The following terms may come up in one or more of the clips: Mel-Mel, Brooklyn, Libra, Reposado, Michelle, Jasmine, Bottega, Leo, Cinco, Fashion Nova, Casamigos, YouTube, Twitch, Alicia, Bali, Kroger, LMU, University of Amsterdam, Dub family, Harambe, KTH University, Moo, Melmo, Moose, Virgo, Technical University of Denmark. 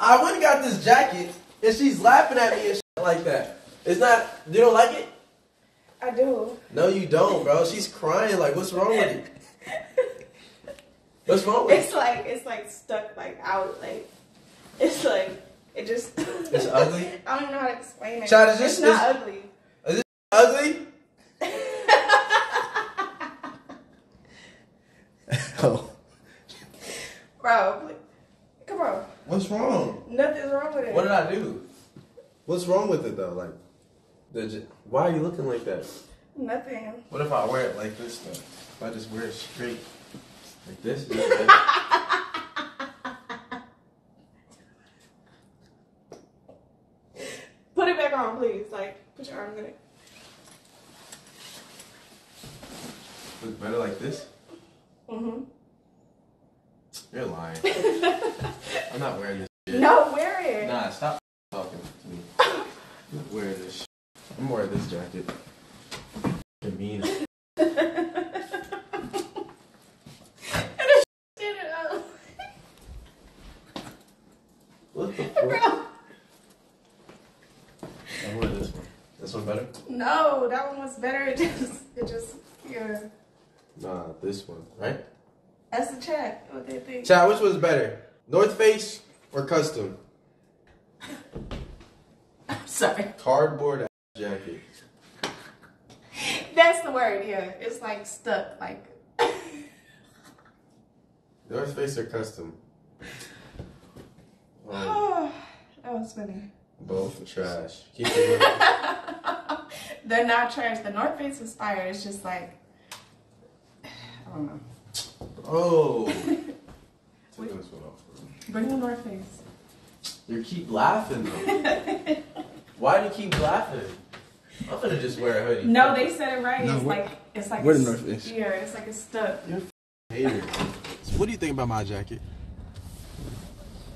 I went and got this jacket, and she's laughing at me and shit like that. It's not, you don't like it? I do. No, you don't, bro. She's crying. Like, what's wrong with it? What's wrong with it? It's like stuck, like, out. Like, it's like, it just. It's ugly? I don't even know how to explain it. Child, it's not ugly. Is this ugly? Oh. Bro, come on. What's wrong? Nothing's wrong with it. What did I do? What's wrong with it, though? Like, why are you looking like that? Nothing. What if I wear it like this, though? If I just wear it straight, like this? Put it back on, please. Like, put your arm in it. Look better like this? Mm-hmm. You're lying. I'm not wearing this shit. No, wear it. Nah, stop talking to me. I'm not wearing this shit. I'm wearing this jacket. You're mean. What the fuck? Bro. I'm wearing this one. This one better? No, that one was better. It just, yeah. Nah, this one, right? That's the chat. What they think. Chat, which one's better? North Face or custom? I'm sorry. Cardboard ass jacket. That's the word, yeah. It's like stuck, like. North Face or custom? Oh, that was funny. Both are trash. Keep it moving. They're not trash. The North Face was fire. It's just like, I don't know. Oh, take this one off. Bring the North Face. You keep laughing though. Why do you keep laughing? I'm gonna just wear a hoodie. No, they said it right. No, it's like we're the North Face. Yeah, it's like it's stuck. You're a hater. So what do you think about my jacket?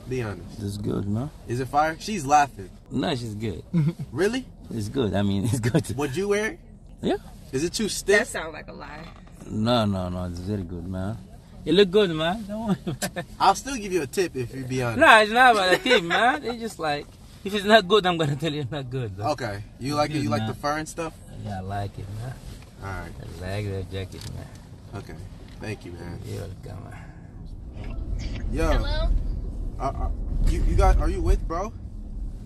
Be honest. It's good, no? Is it fire? She's laughing. No, she's good. Really? It's good. I mean, it's good. Would you wear it? Yeah. Is it too stiff? That sounds like a lie. No, it's very good, man. It look good, man. Don't worry, man. I'll still give you a tip if you be honest. No, it's not about a tip, man. It's just like, if it's not good, I'm going to tell you it's not good. Though. Okay. You like it? You like the fur and stuff? Yeah, I like it, man. All right. I like that jacket, man. Okay. Thank you, man. You're welcome, man. Yo. Hello? Are you with, bro?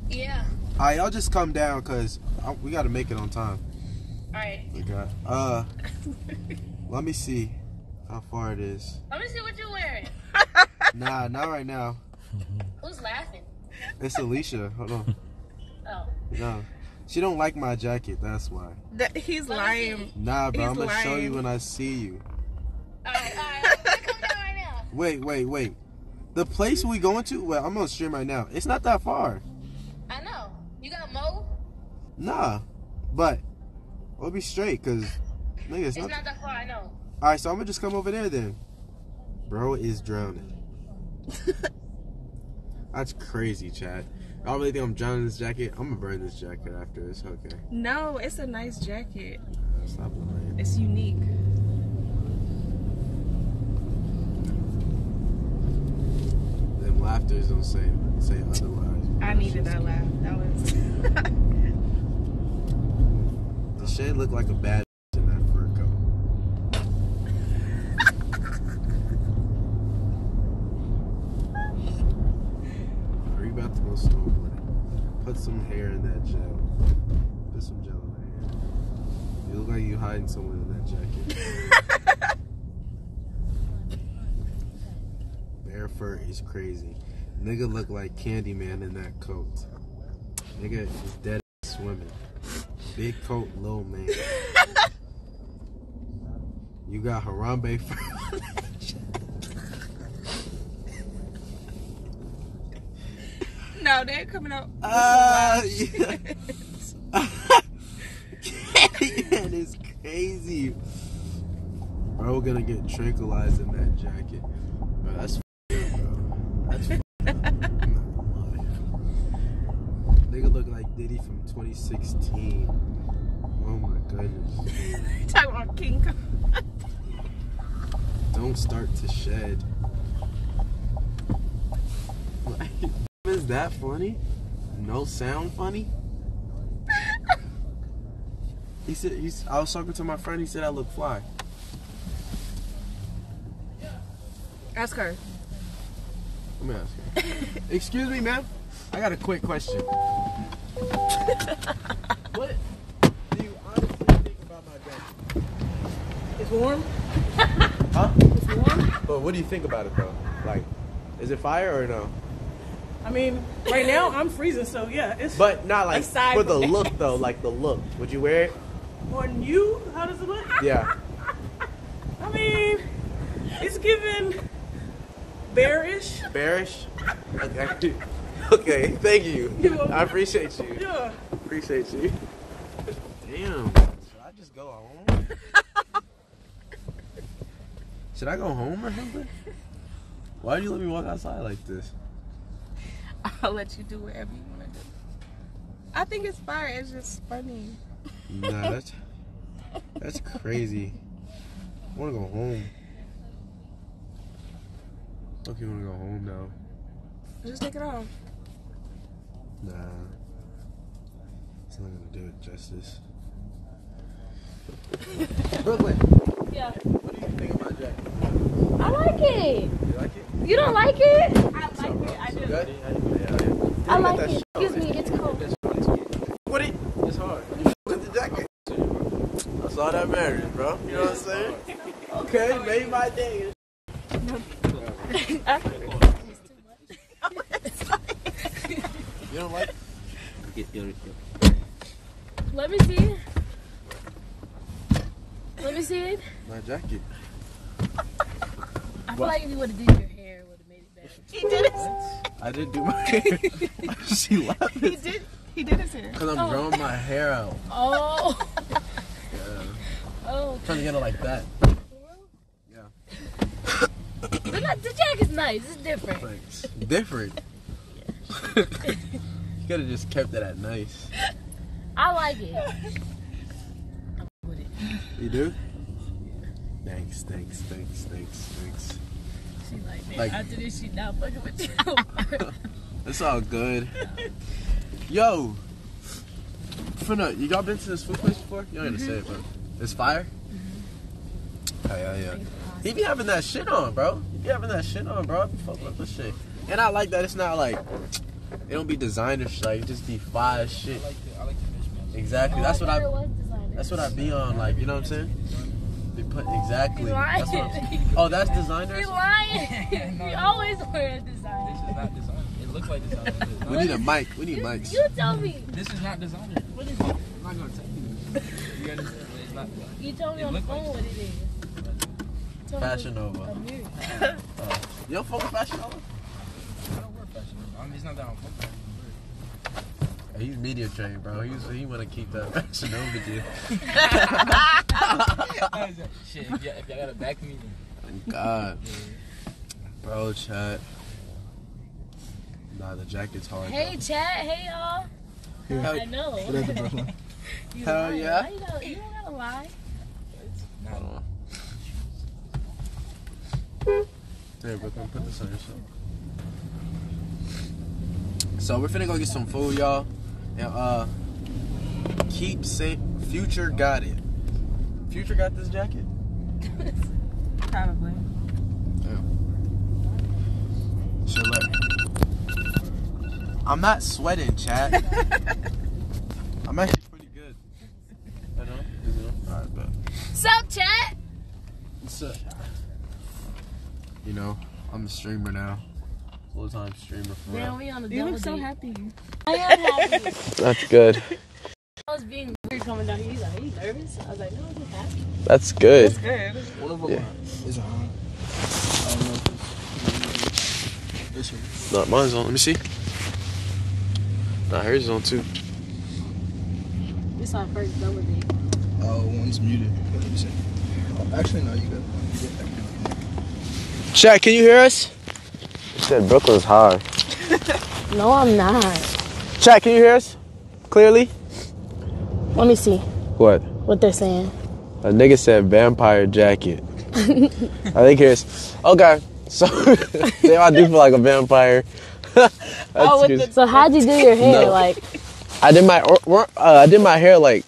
Yeah. All right, I'll just come down because we got to make it on time. All right. Okay. Let me see how far it is. Let me see what you're wearing. Nah, not right now. Who's laughing? It's Alicia. Hold on. Oh. No. She don't like my jacket, that's why. He's lying. Nah, bro, I'm going to show you when I see you. Alright. I'm going to come down right now. Wait. The place we going to? Well, I'm on stream right now. It's not that far. I know. You got Mo? Nah, but we'll be straight, because... Nigga, it's not that far, I know. Alright, so I'm gonna just come over there then. Bro is drowning. That's crazy, Chad. I really think I'm drowning this jacket. I'm gonna burn this jacket after this, okay? No, it's a nice jacket. Stop lying. It's unique. Them laughters don't say otherwise. I needed that laugh. That was... The shade looked like a bad... Put some hair in that gel. Put some gel in that hair. You look like you hiding someone in that jacket. Bear fur is crazy. Nigga look like Candyman in that coat. Nigga is dead swimming. Big coat, little man. You got Harambe fur on that jacket. No, they're coming out. Yeah. That is crazy. Bro, we're gonna get tranquilized in that jacket. Bro, that's f***ing bro. That's f***ing Nigga look like Diddy from 2016. Oh my goodness. Talking about Cinco. Don't start to shed. Like... is that funny? No sound funny? He said, I was talking to my friend, he said I look fly. Ask her. Let me ask her. Excuse me, ma'am. I got a quick question. What do you honestly think about my jacket? It's warm. Huh? It's warm. But what do you think about it, though? Like, is it fire or no? I mean, right now I'm freezing, so yeah. It's but not like for the look though, like the look. Would you wear it? On you? How does it look? Yeah. I mean, it's giving bearish. Bearish? Okay. Okay. Thank you. I appreciate you. Yeah. Appreciate you. Damn. Should I just go home? Should I go home or something? Why do you let me walk outside like this? I'll let you do whatever you want to do. I think it's fire. It's just funny. Nah, that's crazy. I want to go home. Okay, I want to go home now. Just take it off. Nah. It's not going to do it justice. Brooklyn. Yeah. What do you think about Jack? I like it. You like it? You don't like it? I like it. I do. I like it. Excuse me, it's cold. What it? It's hard. With the jacket. I saw that marriage, bro. You know what I'm saying? Okay, made my day. You don't like it? Let me see. Let me see it. My jacket. I feel like if you would have did your hair, it would have made it better. He did it. I did do my hair. She laughed. He did his hair. Because I'm growing my hair out. Oh. Yeah. Oh. Trying to get it like that. Yeah. The jacket's nice. It's different. Thanks. Different. You could have just kept it at nice. I like it. I'm with it. You do? Thanks. She like, man, like, after this, she not fucking with you. It's all good. Yo, y'all been to this food place before? Y'all ain't gonna say it, but it's fire? Oh, yeah. He be having that shit on, bro. I be fucking up this shit. And I like that it's not like, it don't be designer shit, like, it just be fire shit. I like the exactly, that's what I be on, like, you know what I'm saying? They put exactly. That's what I'm saying. Oh, that's designers. You're lying. You always wear a designer. This is not designer. It looks like designer. We need a mic. We need mics. You tell me. This is not designer. What is it? I'm not gonna tell you. You understand? It's not designer. You told me on the phone what it is. Fashion Nova. You don't fuck with Fashion Nova? I don't wear Fashion Nova. I mean, it's not that I'm fucking. He's media trained, bro. He want to keep that Fashion Nova deal. Shit, if y'all got a back meeting. Thank God. Bro, chat. Nah, the jacket's hard. Hey, though. Chat. Hey, y'all. I know. Hell yeah. You don't gotta lie. Hold on. Hey, Brooklyn, put this on yourself. So, we're finna go get some food, y'all. And keep safe. Future got it. Future got this jacket? Probably. Yeah. So look. I'm not sweating, chat. I'm actually pretty good. I know. Alright, but. What's up, chat? What's up? You know, I'm a streamer now. Full-time streamer for real. We on the you look so happy. I am happy. That's good. I was being weird coming down here. He's like, are you nervous? I was like, no, I'm just happy. That's good. That's good. One of them is on. I don't know if it's this one. Not mine's on. Let me see. Nah, hers is on too. It's our first double date. Oh, one's muted. Let me see. Oh, actually, no, you got it. Chat, can you hear us? You said Brooklyn's hard. No, I'm not. Chat, can you hear us? Clearly? Let me see. What? What they're saying. A nigga said vampire jacket. I think here's. Okay. So, damn, I do feel like a vampire. So how'd you do your hair? No. Like, I did my hair like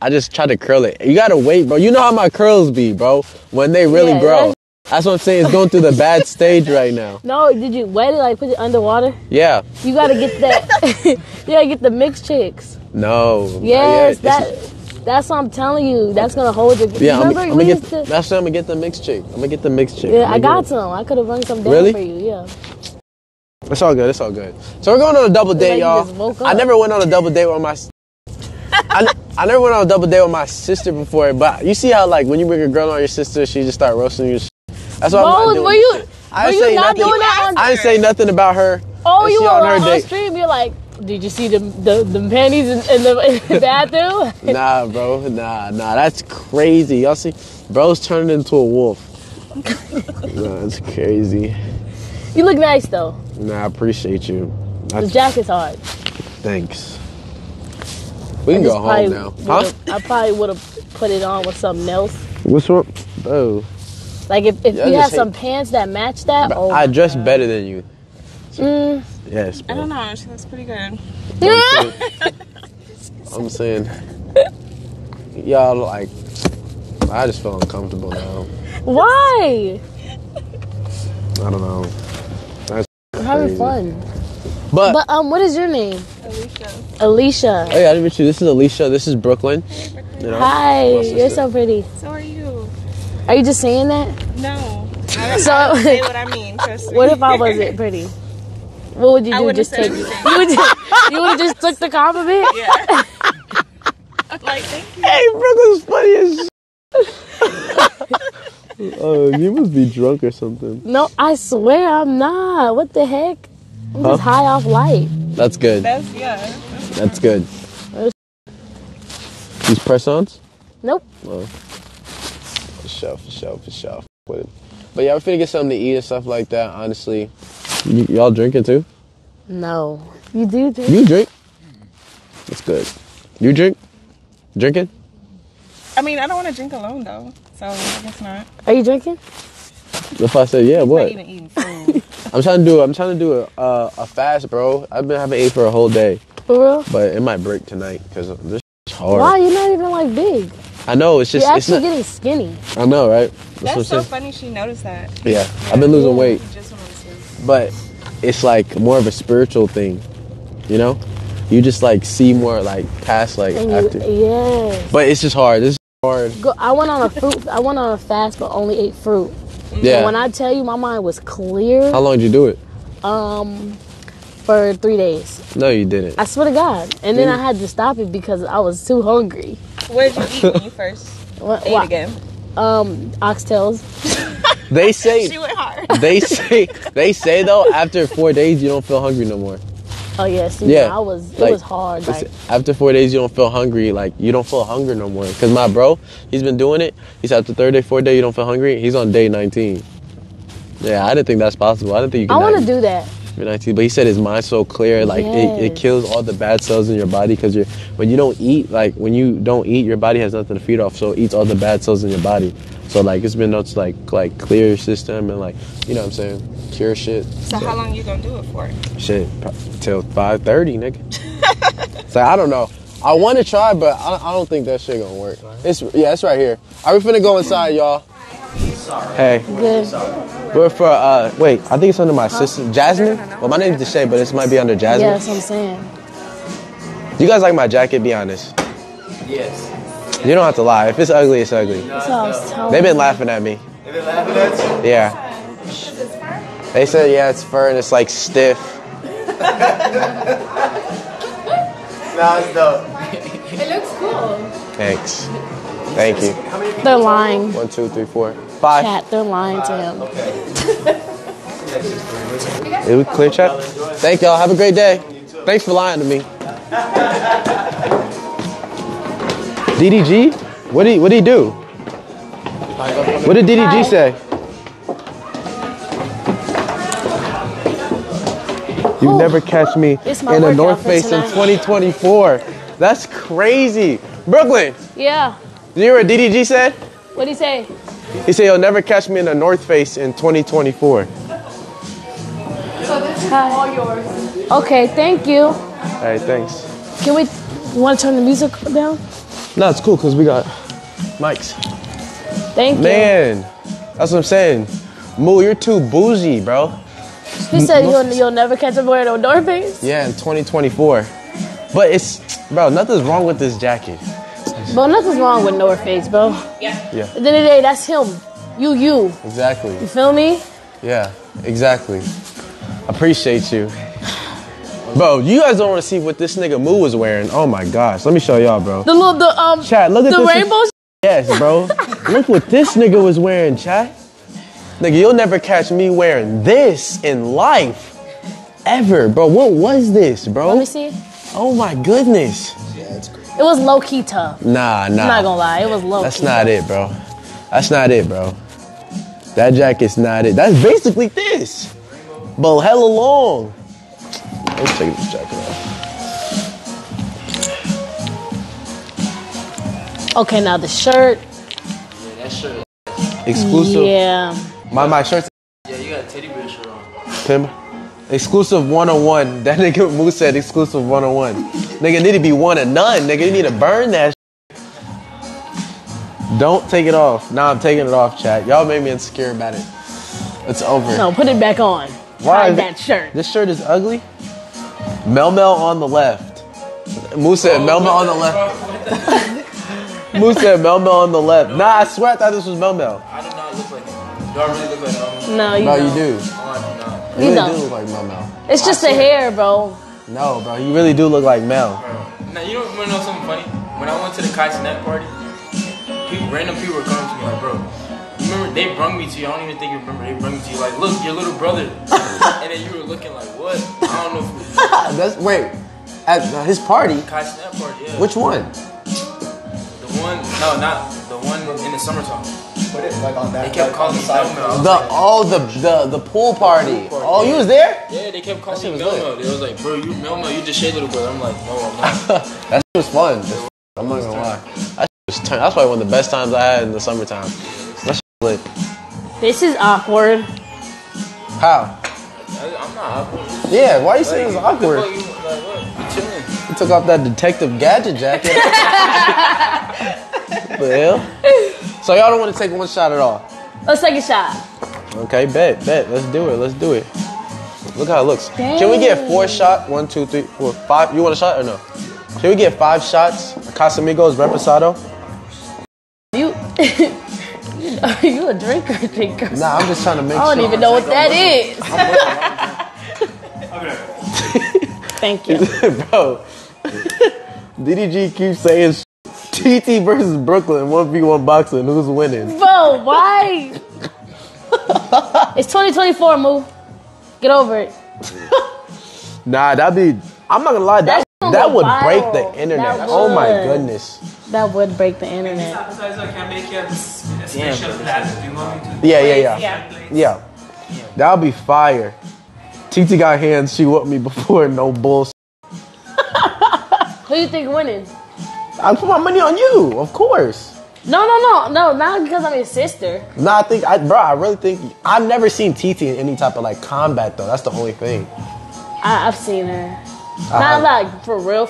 I just tried to curl it. You gotta wait, bro. You know how my curls be, bro. When they really grow. That's what I'm saying. It's going through the bad stage right now. No, did you wet it? Like put it underwater? Yeah. You gotta get that. You gotta get the mixed chicks. No. Yes, that's what I'm telling you. That's gonna hold your. Yeah, that's why I'm gonna get the mixed chick. Yeah, I got some. I could have run some down for you. Yeah. It's all good. So we're going on a double date, y'all. I never went on a double date with my sister before, but you see how like when you bring a girl on your sister, she just start roasting you. That's what I'm doing. I didn't say nothing about her. Oh, you were on stream. You're like, did you see the panties in the bathroom? Nah, bro. Nah. That's crazy. Y'all see, bro's turned into a wolf. Nah, that's crazy. You look nice though. Nah, I appreciate you. The jacket's hard. Thanks. We can go home now. Huh? I probably would have put it on with something else. What's up? Oh. Like if you had some pants that match that. Oh, I dress better than you. So, yes. I don't know. Actually, that's pretty good. I'm saying, y'all like. I just feel uncomfortable now. Why? I don't know. That's having fun. But what is your name? Alicia. Hey, I didn't meet you. This is Alicia. This is Brooklyn. Hey, Brooklyn. You know, hi. You're so pretty. So are you. Are you just saying that? No. I don't say what I mean. Trust me. What if I wasn't pretty? What would you do? I wouldn't say anything. You would have just took the compliment? Yeah. Like, thank you. Hey, Brooklyn's funny as shit. You must be drunk or something. No, I swear I'm not. What the heck? I'm just high off life. That's good. That's good. These press-ons? Nope. Oh. For sure. But yeah, we're finna get something to eat and stuff like that, honestly. Y'all drinking too? No. You do drink? You drink? That's good. You drink? Drinking? I mean, I don't want to drink alone, though. So, I guess not. Are you drinking? If I said, yeah, what? I'm not eating food. I'm trying to do a fast, bro. I've been having ate for a whole day. For real? But it might break tonight because this is hard. Why? You're not even like big. I know. It's just. You're actually getting skinny. I know, right? That's so funny. She noticed that. Yeah, I've been losing weight. But it's like more of a spiritual thing, you know? You just like see more like past like and after. Yeah. But it's just hard. This is hard. I went on a fast, but only ate fruit. Yeah. And when I tell you, my mind was clear. How long did you do it? For 3 days. No, you didn't. I swear to God. And then I had to stop it because I was too hungry. What did you eat when you first ate again? Oxtails. They say she went hard. They say though after 4 days you don't feel hungry no more. Oh yeah, see, yeah. It was hard. Like, after 4 days, you don't feel hungry. Like you don't feel hunger no more. Cause my bro, he's been doing it. He's after third day, fourth day, you don't feel hungry. He's on day 19. Yeah, I didn't think that's possible. I didn't think you. I want to do that. You're 19, but he said his mind's so clear. Like it kills all the bad cells in your body. Cause when you don't eat, your body has nothing to feed off. So it eats all the bad cells in your body. So like it's been nuts. Like clear your system and like you know what I'm saying. Cure shit. So how long you gonna do it for? Shit, till 5:30, nigga. So I don't know. I want to try, but I don't think that shit gonna work. It's right here. Are we finna go inside, y'all? Sorry. Hey. Good. We're for wait. I think it's under my sister Jasmine. Well, my name's Deshae, but this might be under Jasmine. Yeah, that's what I'm saying. Do you guys like my jacket? Be honest. Yes. You don't have to lie. If it's ugly, it's ugly. That's what I was telling. They've been laughing at me. They've been laughing at you. Yeah. They said, yeah, it's fur and it's like stiff. Nah, it's dope. It looks cool. Thanks. Thank you. They're lying. 1, 2, 3, 4, 5. Chat, they're lying to him. Okay. Did we clear chat? Thank y'all. Have a great day. Thanks for lying to me. DDG? What did he do? What did DDG say? You never catch me in a North Face in 2024. That's crazy. Brooklyn. Yeah. Did you hear what DDG said? What'd he say? He said, you'll never catch me in a North Face in 2024. So this Hi. All yours. Okay, thank you. Hey, thanks. Can we, you want to turn the music down? No, it's cool because we got mics. Thank you. Man, that's what I'm saying. Moo, you're too bougie, bro. He said you'll never catch him wearing a North Face? Yeah, in 2024. But it's, bro, nothing's wrong with this jacket. Bro, nothing's wrong with North Face, bro. Yeah. At the end of the day, that's him. You. Exactly. You feel me? Yeah, exactly. Appreciate you. Bro, you guys don't want to see what this nigga Moo was wearing. Oh my gosh, let me show y'all, bro. The little, chat, look at the this rainbow. Yes, bro. Look what this nigga was wearing, chat. Nigga, you'll never catch me wearing this in life. Ever, bro. What was this, bro? Let me see. Oh my goodness. Yeah, it's great. It was low-key tough. Nah. I'm not gonna lie, it was low-key. That's not it, bro. That's not it, bro. That jacket's not it. That's basically this. But hella long. Let's take this jacket off. Okay, now the shirt. Yeah, that shirt. Exclusive. Yeah. My shirt's. Yeah, you got a teddy bear shirt on. Timber. Exclusive 101. That nigga Moose said exclusive 101. Nigga need to be one of none. Nigga, you need to burn that shit. Don't take it off. Nah, I'm taking it off, chat. Y'all made me insecure about it. It's over. No, put it back on. Why? That shirt. This shirt is ugly. Mel-Mel on the left. Moose said Mel-Mel on the left. Moose said Mel-Mel on the left. No. Nah, I swear I thought this was Mel-Mel. I did not look like him. Y'all really look like him. No, you do. You really do look like Mel-Mel. It's just the hair, bro. No, bro, you really do look like Mel. Now, you don't want to know something funny? When I went to the Kaisenet party, random people were coming to me like, bro, you remember, they brung me to you. I don't even think you remember. They brung me to you like, look, your little brother. And then you were looking like, what? I don't know who. That's, wait, at his party? Kaisenet party, yeah. Which one? Not the one in the summertime. Put it like on that. They kept calling me Melmo. The pool party. Oh, you was there? Yeah, they kept calling me Melmo. They was like, bro, you Melmo, you just shade little brother. I'm like, no, I'm not. That shit was fun. I'm not gonna lie. That shit was turn. That's probably one of the best times I had in the summertime. That shit was lit. This is awkward. How? I'm not awkward. Yeah, why are you saying it's awkward? You took off that Detective Gadget jacket. Well, so y'all don't want to take one shot at all? Let's take a shot. Okay, bet. Let's do it. Look how it looks. Dang. Can we get 4 shots? 1, 2, 3, 4, 5. You want a shot or no? Can we get 5 shots? Casamigos, Reposado. You a thinker? Nah, I'm just trying to make sure. I don't even know what that is. Thank you. Bro, DDG keeps saying TT versus Brooklyn, 1v1 boxing. Who's winning? Bro, why? It's 2024, Moo. Get over it. Nah, I'm not gonna lie. That would break the internet. Oh my goodness. That would break the internet. Yeah. That would be fire. TT got hands. She whooped me before. No bullshit. Who you think winning? I put my money on you, of course. No, not because I'm your sister. Nah, I really think I've never seen TT in any type of like combat though. That's the only thing. I've seen her. Not like for real.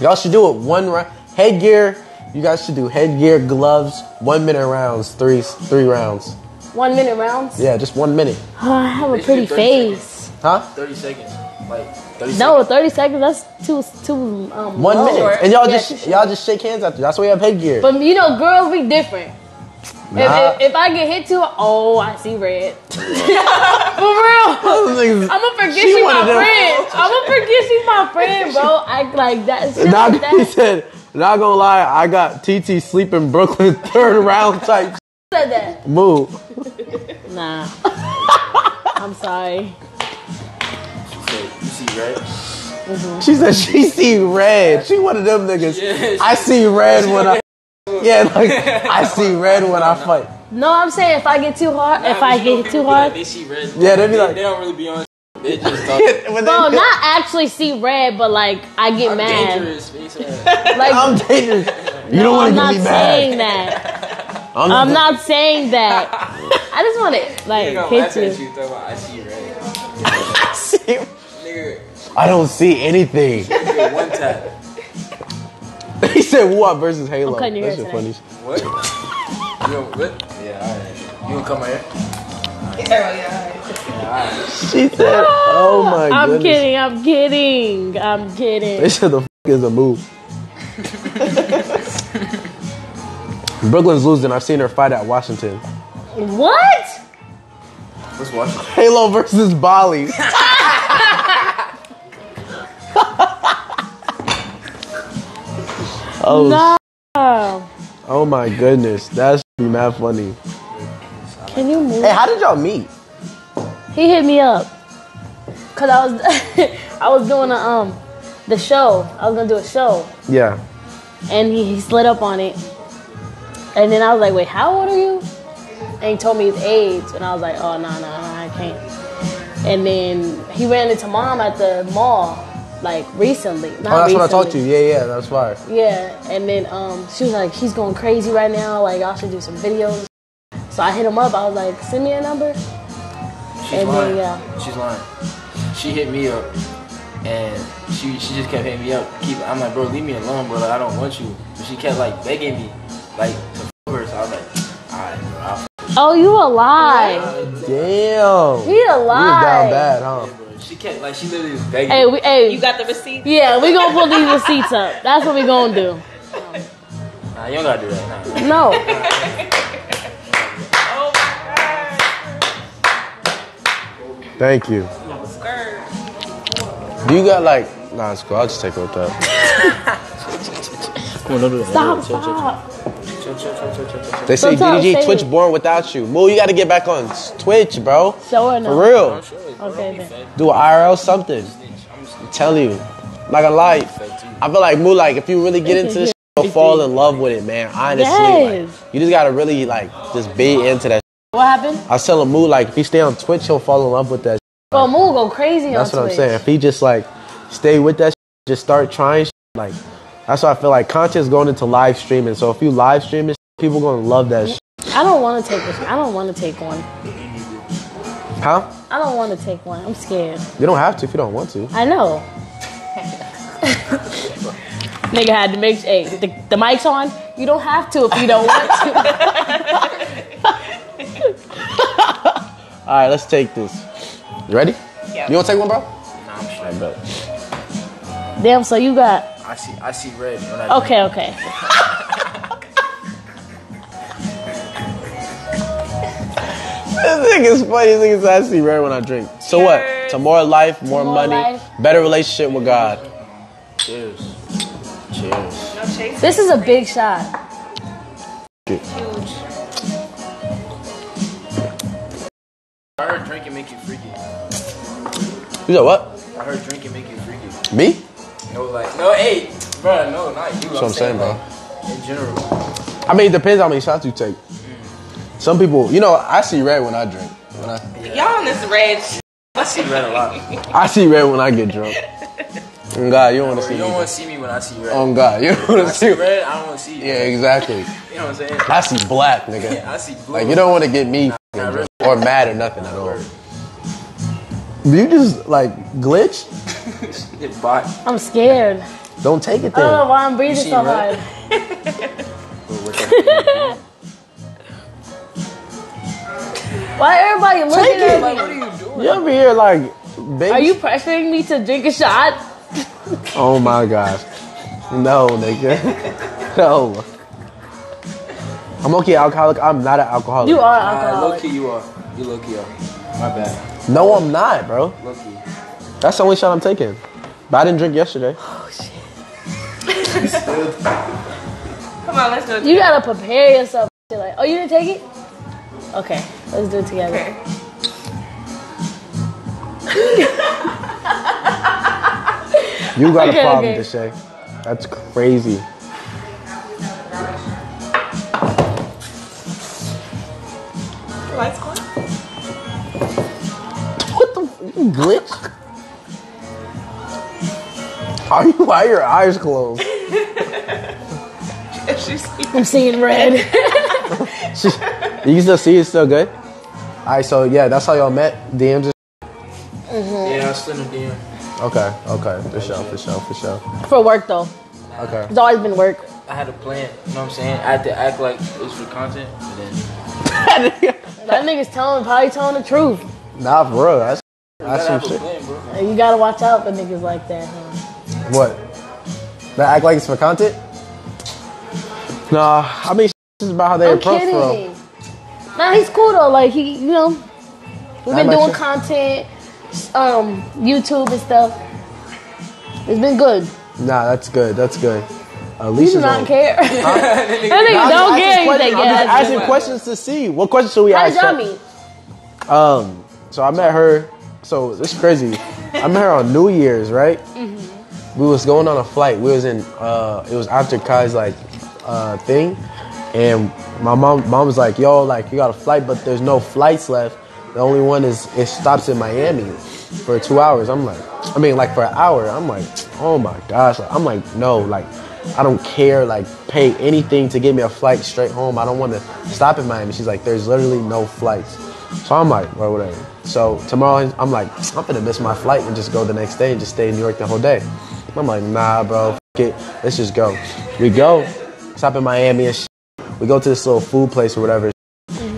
Y'all should do it one round. Headgear. You guys should do headgear, gloves, 1 minute rounds, three rounds. 1 minute rounds? Yeah, just 1 minute. Oh, I have a pretty face. Seconds. Huh? 30 seconds. Like 30 seconds. No, 30 seconds, that's too 1 minute. And y'all just shake hands after. That's why we have headgear. But you know, girls be different. Nah. If I get hit too, I see red. For real. I'ma forget she's my friend, bro. He said, not gonna lie, I got TT sleeping Brooklyn 3rd round type. Who said that? Moo. Nah. I'm sorry. She see red. Mm-hmm. She said she see red. She one of them niggas. Yeah, I see red when I. Yeah, like I see red when I fight. No, I'm saying if I get too hard, they see red. Yeah, they be like, they don't really be on. They just bro, not actually see red, but like I get mad. Dangerous, like I'm dangerous. You don't want to get me mad. I'm not saying that. I just want to like hit you. I see red. you. Nigga. I don't see anything. One time. He said Wuop versus Halo. That's your today. Funny shit. What? You what? Yeah, alright. You gonna come out here? Right. Yeah, alright. Yeah, right. She said, oh my god. I'm kidding, I'm kidding. I'm kidding. They said the f is a move. Brooklyn's losing. I've seen her fight at Washington. What? What's Washington? Halo versus Bali. Oh, no. Oh my goodness, that should be mad funny. Can you move? Hey, how did y'all meet? He hit me up cause I was I was doing the show. I was gonna do a show. Yeah. And he slid up on it. And then I was like, wait, how old are you? And he told me his age, and I was like, oh no, I can't. And then he ran into mom at the mall. Like recently. Not oh, that's recently. What I talked to you. Yeah, that's fire. Yeah, and then she was like, he's going crazy right now. Like, y'all should do some videos. So I hit him up. I was like, send me a number. She's lying. She hit me up, and she just kept hitting me up. I'm like, bro, leave me alone, bro. Like, I don't want you. But she kept like begging me, like to f her. So I was like, all right, bro. I'll f you. Oh, you alive? Damn. He alive. You down bad, huh? Yeah, she can't, like, she literally was begging. Hey, you got the receipt? Yeah, we gonna pull these receipts up. That's what we gonna do. Nah, you don't gotta do that. Nah. No. Oh my God. Thank you. Do you got like? Nah, it's cool. I'll just take it with that. Come on, don't do that. Stop. They say DDG Twitch born without you. Moo, you gotta get back on Twitch, bro. So or no? For real. Okay, then. Do an IRL something. I'm telling you. Like a life. I feel like Moo, like if you really get into this, you'll fall in love with it, man. Honestly. Yes. Like, you just gotta really like just be into that. What happened? I was telling Moo, like, if he stay on Twitch, he'll fall in love with that. Well, Moo go crazy on Twitch. That's what I'm saying. If he just like stay with that, just start trying, like, that's why I feel like content's going into live streaming. So if you live streaming, people gonna love that. I don't wanna take this. I don't wanna take one. Huh? I don't want to take one. I'm scared. You don't have to if you don't want to. I know. Nigga had to make... Hey, the mic's on. You don't have to if you don't want to. All right, let's take this. You ready? Yeah. You want to take one, bro? No, I'm sure. I bet. Damn, so you got... I see red. When I okay. This nigga's funny. This nigga's actually rare when I drink. So cheers. What? To more life, more money, life. Better relationship with God. Cheers. This is a big shot. Huge. I heard drinking make you freaky. You said what? I heard drinking make you freaky. Me? No, like, no, hey, bro, no, not you. That's what I'm saying, bro. Like, in general. I mean, it depends how many shots you take. Some people, you know, I see red when I drink. Y'all in this red shit. I see red a lot. I see red when I get drunk. Oh, God, you don't want to see me. You don't want to see me when I see red. Oh, God, you don't want to see red, I don't want to see you. Yeah, exactly. You know what I'm saying? I see black, nigga. Yeah, I see blue. Like, you don't want to get me drunk or mad or nothing at all. You just, like, glitch? I'm scared. Don't take it there. I don't know why I'm breathing so hard. Why everybody looking at me? Like, what are you doing? You over here like, bitch. Are you pressuring me to drink a shot? Oh my gosh. No, nigga. No. I'm low-key alcoholic. I'm not an alcoholic. You are alcoholic. Low-key you are. You low-key are. My bad. No, I'm not, bro. Low-key. That's the only shot I'm taking. But I didn't drink yesterday. Oh, shit. Come on, let's do it. You gotta prepare yourself. You're like, oh, you didn't take it? Okay, let's do it together. Okay. You got a problem, Deshay. That's crazy. Lights on? What the f? You glitch? Why are your eyes closed? I'm seeing red. You can still see it's still good. Alright, so yeah, that's how y'all met. DMs. Mm-hmm. Yeah, send a DM. Okay, okay, for sure, for sure, for sure. For work though. Okay. It's always been work. I had a plan, you know what I'm saying? I had to act like it's for content, but then that nigga's probably telling the truth. Nah, bro, that's some shit. Plan, bro. Hey, you gotta watch out for niggas like that, huh? What? That act like it's for content? Nah, I mean, this is about how they approach bro. Nah, he's cool though. Like he, you know, we've been doing content, YouTube and stuff. It's been good. Nah, that's good. That's good. Alicia's you do not care. That nigga don't care. He's like, yeah. I'm asking questions to see what questions should we ask. How did y'all meet? So I met her. So it's crazy. I met her on New Year's, right? Mm-hmm. We was going on a flight. We was in. It was after Kai's like thing, and my mom was like, "Yo, like you got a flight, but there's no flights left. The only one is it stops in Miami for 2 hours." I'm like, I mean, like for an hour. I'm like, oh my gosh. I'm like, no, like. I don't care, like, pay anything to get me a flight straight home. I don't want to stop in Miami. She's like, there's literally no flights. So I'm like, well, whatever. So tomorrow, I'm like, I'm going to miss my flight and just go the next day and just stay in New York the whole day. I'm like, nah, bro, it. Let's just go. We go, stop in Miami and shit. We go to this little food place or whatever.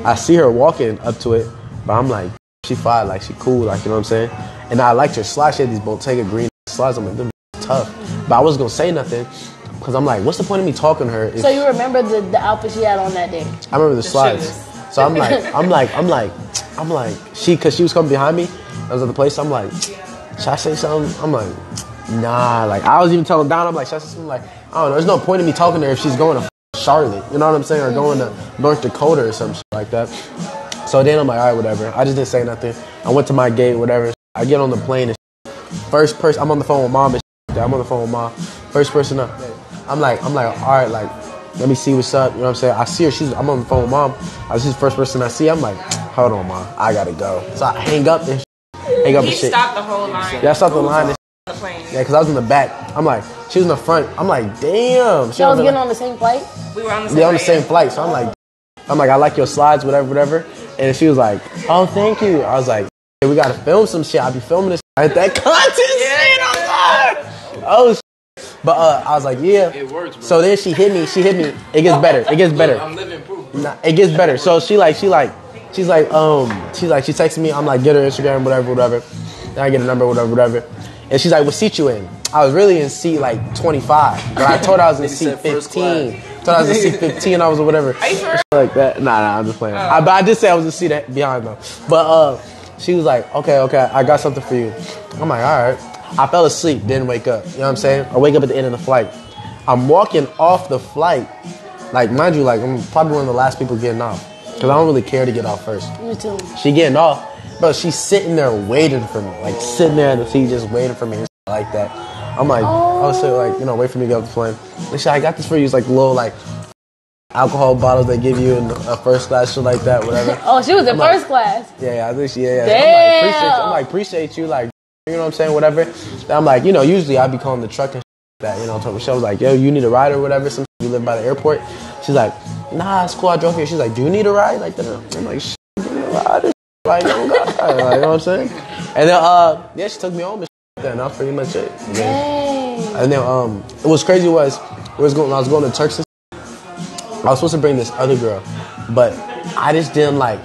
I see her walking up to it, but I'm like, she fire, like, she cool, like, you know what I'm saying? And I liked her slides. She had these Bottega green slides. I'm like, them tough. But I wasn't going to say nothing. Because I'm like, what's the point of me talking to her? If so you remember the outfit she had on that day? I remember the slides. Shoes. So I'm like, because she was coming behind me. I was at the place. So I'm like, should I say something? I'm like, nah. Like, I was even telling Donna, I'm like, should I say something? Like, I don't know. There's no point in me talking to her if she's going to Charlotte. You know what I'm saying? Or going to North Dakota or some shit like that. So then I'm like, all right, whatever. I just didn't say nothing. I went to my gate, whatever. I get on the plane and shit. First person, I'm on the phone with mom and shit. First person up. I'm like, all right, like, let me see what's up. You know what I'm saying? I see her. I'm on the phone with mom. She's the first person I see. I'm like, hold on, mom. I got to go. So I hang up and shit. He stopped the whole line. Yeah, I stopped the line and shit. Yeah, because I was in the back. I'm like, she was in the front. I'm like, damn. She was getting on the same flight? We were on the same flight. Yeah, on the same flight. So I'm like, I like your slides, whatever. And she was like, oh, thank you. I was like, we got to film some shit. I'll be filming this shit. That content shit. I'm like, oh, shit. But I was like, yeah. It works, bro. So then she hit me. It gets better. Look, I'm living proof. Nah, it gets better. So she's like, she texted me. I'm like, get her Instagram, whatever. Then I get a number, whatever. And she's like, what seat you in? I was really in seat like 25. But I told her I was in seat 15. I was in whatever. Are you sure? Like that. Nah, I'm just playing. But I did say I was in seat behind though. But she was like, okay, I got something for you. I'm like, all right. I fell asleep, didn't wake up. You know what I'm saying? I wake up at the end of the flight. I'm walking off the flight. Like, mind you, like, I'm probably one of the last people getting off. Because I don't really care to get off first. Me too. She getting off. Bro, she's sitting there waiting for me. Like, sitting there in the seat just waiting for me and like that. I'm like, like, you know, wait for me to get off the plane. And she, I got this for you. It's like little, like, alcohol bottles they give you in a first class, shit like that, whatever. Oh, she was in first class. Yeah, I think she, yeah. Damn. I'm like, appreciate you, like. You know what I'm saying, whatever. And I'm like, you know, usually I'd be calling the truck and shit like that, you know. Michelle was like, yo, you need a ride or whatever. Some shit, you live by the airport. She's like, nah, it's cool. I drove here. She's like, do you need a ride? Like, I'm like, shit, give me a ride. Like, oh God. Like, you know what I'm saying? And then, yeah, she took me home and shit like that, and that's pretty much it. And then, what's crazy was, I was going to Turks and shit, I was supposed to bring this other girl, but I just didn't like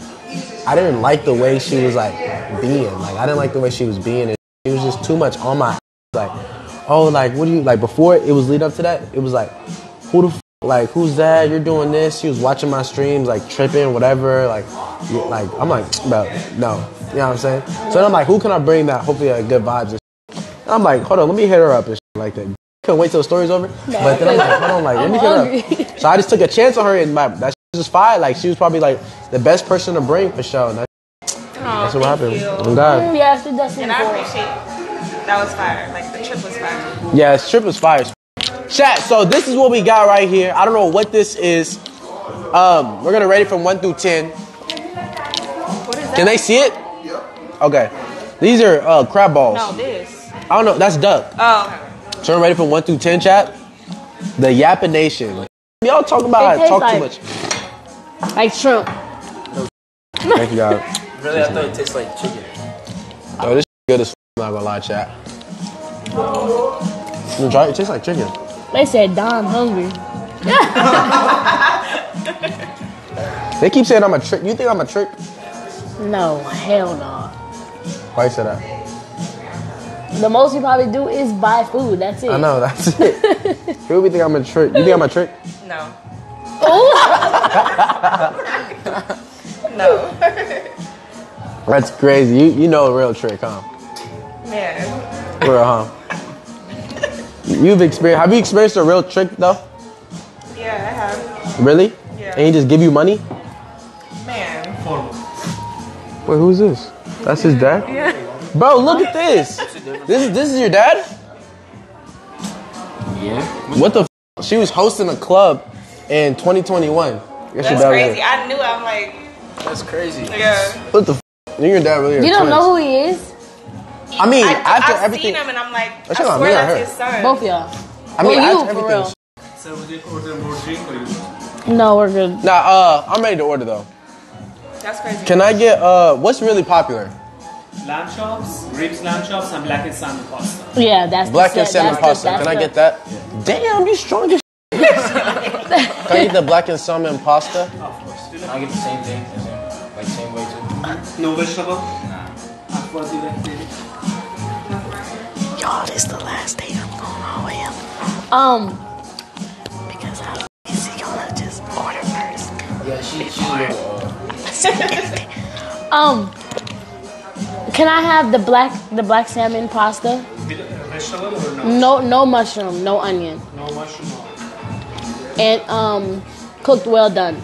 the way she was like being. Like, I didn't like the way she was being. And it was just too much on my ass. Like, oh, like, what do you, like, before it was lead up to that, it was like, who the f, like, who's that, you're doing this, she was watching my streams, like, tripping, whatever, like, I'm like, bro, no, you know what I'm saying? So then I'm like, who can I bring that, hopefully, like, good vibes and shit? And I'm like, hold on, let me hit her up and shit like that. Couldn't wait till the story's over, but then I'm like, hold on, like, let me hit her up. So I just took a chance on her, and that shit was just fire. Like, she was probably, like, the best person to bring, for sure, and that's what happened. Yeah, and I appreciate it. That was fire. Like, the trip was fire. Yeah, the trip was fire. Chat, so this is what we got right here. I don't know what this is. We're going to rate it from 1 through 10. What is that? Can they see it? Yep. Okay. These are crab balls. No, this. I don't know. That's duck. Oh, okay. So we're ready from 1 through 10, chat. The Yappin' Nation. Y'all talk about it. Talk like, too much. Like shrimp. Thank you, God. Really, I thought it tastes like chicken. Oh, this is good as I'm not gonna lie, chat. You try it, it tastes like chicken. They said, Don, I'm hungry. They keep saying I'm a trick. You think I'm a trick? No, hell no. Why you say that? The most you probably do is buy food, that's it. I know, that's it. People think I'm a trick. You think I'm a trick? No. No. That's crazy. You know a real trick, huh? Yeah. Real, huh? Have you experienced a real trick though? Yeah, I have. Really? Yeah. And he just give you money? Man. Wait, who's this? That's his dad? Yeah. Bro, look at this. This is your dad? Yeah. What the f? She was hosting a club in 2021. That's crazy. I knew. I'm like. That's crazy. Yeah. What the f? Your dad really? You don't know who he is? I mean, I've seen him and I'm like, I swear that's his son. Both y'all. I mean, for real. So would you order more drink or you? No, we're good. Nah, I'm ready to order though. That's crazy. Can I get what's really popular? Lamb chops, ribs, lamb chops, and blackened salmon pasta. Yeah, that's blackened salmon pasta. Can I get that? Yeah. Damn, you strong as shit. Can I get the blackened salmon pasta? Oh, of course. I get the same thing, like same way too. No vegetable. Nah. I was elected. Y'all, this is the last day I'm going all the way up. Because I was gonna just order first. Yeah, she can I have the black salmon pasta? Vegetable or no? No mushroom, no onion. No mushroom. And cooked well done.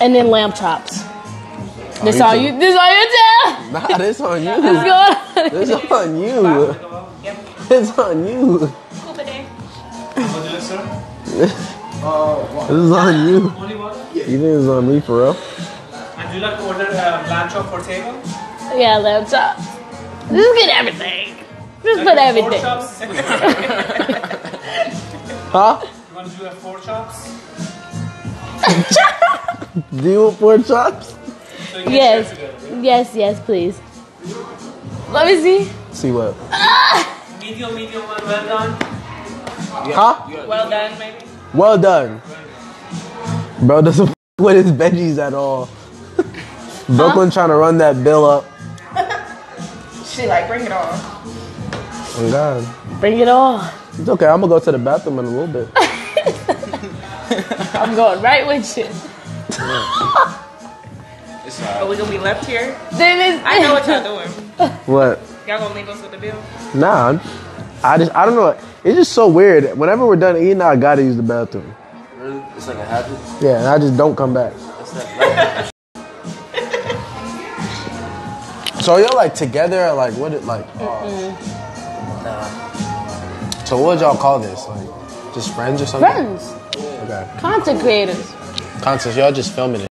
And then lamb chops. Oh, this on you. This on you, Jeff. Nah, this on you. This on you. This on you. This is on you. You think this is on me for real? And you like to order lamb chop for table? Yeah, lamb chop. Just get everything. Just put everything. Huh? You want to do like 4 chops? Do you want 4 chops? Yes, yes, please. Let me see. See what? Medium one, well done. Huh? Well done, maybe. Well done. Bro doesn't f with his veggies at all. Brooklyn trying to run that bill up. She like, bring it on. Oh God. Bring it on. It's okay, I'm gonna go to the bathroom in a little bit. I'm going right with you. Yeah. Are we gonna be left here? I know what y'all doing. What? Y'all gonna leave us with the bill? Nah, I don't know. It's just so weird. Whenever we're done eating, I gotta use the bathroom. Really? It's like a habit. Yeah, and I just don't come back. So y'all like together? Or like what? It like? Nah. So what would y'all call this? Like just friends or something? Friends. Okay. Content creators. Content. Y'all just filming it.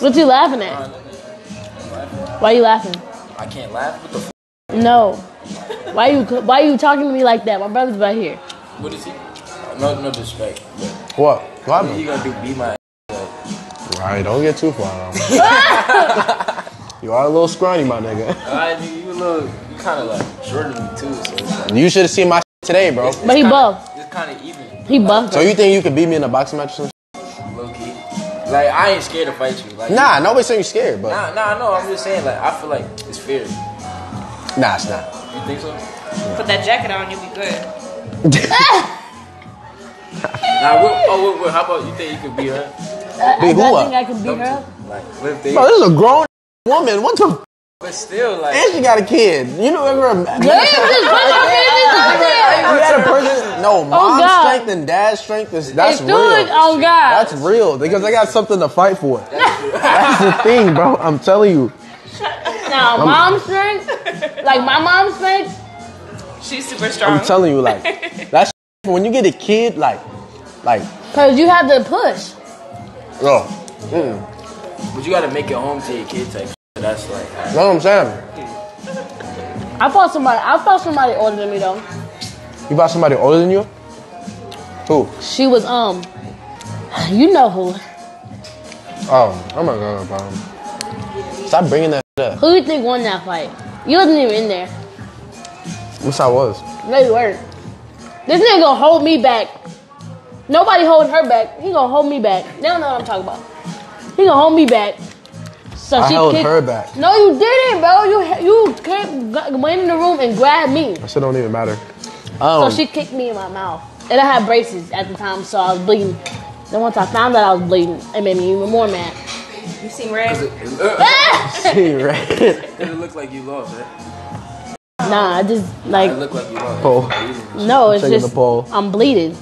What you laughing at? Why are you laughing? I can't laugh. What the f? No. Why you talking to me like that? My brother's right here. What is he? No disrespect. What? Why you gonna do be my? Alright, don't get too far. You are a little scrawny, my nigga. Alright, nigga, you kind of like shorter than me too. So it's like, you should have seen my today, bro. But he buffed. It's kind of even. He buffed. So you think you could beat me in a boxing match? Or something? Like, I ain't scared to fight you. Like, nah, nobody's saying you're scared, but... Nah, I know. I'm just saying, like, I feel like it's fear. Nah, it's not. You think so? Yeah. Put that jacket on, you'll be good. How about you think you could beat her? Beat who up? I think I could beat her? Like, bro, this is a grown woman. What the... But still, like... And she got a kid. You know, remember... You had a person... No, mom's strength and dad's strength is... That's real. Oh, God. That's real. Because they got something to fight for. That's the thing, bro. I'm telling you. Now, mom's strength... Like, my mom's strength... She's super strong. I'm telling you, like... That's when you get a kid, like... Because you have to push. Bro. Mm. But you got to make it home to your kid type. That's like... You know what I'm saying? I fought somebody older than me, though. You fought somebody older than you? Who? She was, You know who. Oh, I'm not gonna Stop bringing that up. Who do you think won that fight? You wasn't even in there. Yes, I was. No, you weren't. This nigga gonna hold me back. Nobody holding her back. He gonna hold me back. They don't know what I'm talking about. He gonna hold me back. So I held her back. No, you didn't, bro. You came, went in the room and grabbed me. That shit don't even matter. So she kicked me in my mouth. And I had braces at the time, so I was bleeding. Then once I found out I was bleeding, it made me even more mad. You seem red. You seem red. It looked like you lost, right? Nah, I just like. It looked like you lost. Pole. No, it's just the pole. I'm bleeding.